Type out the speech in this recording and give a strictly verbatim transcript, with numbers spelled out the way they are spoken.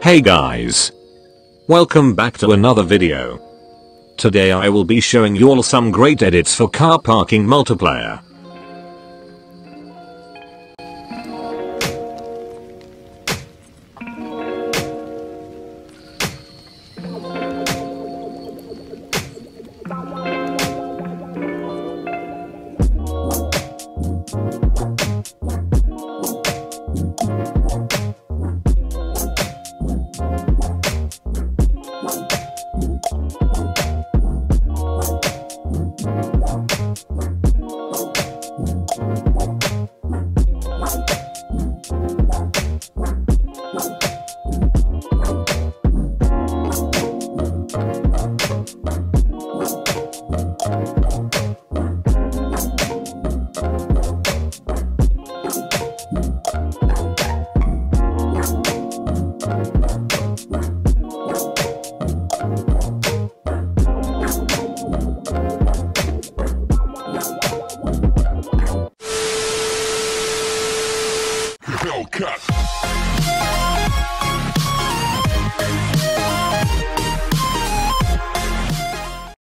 Hey guys! Welcome back to another video. Today I will be showing you all some great edits for Car Parking Multiplayer. Cut.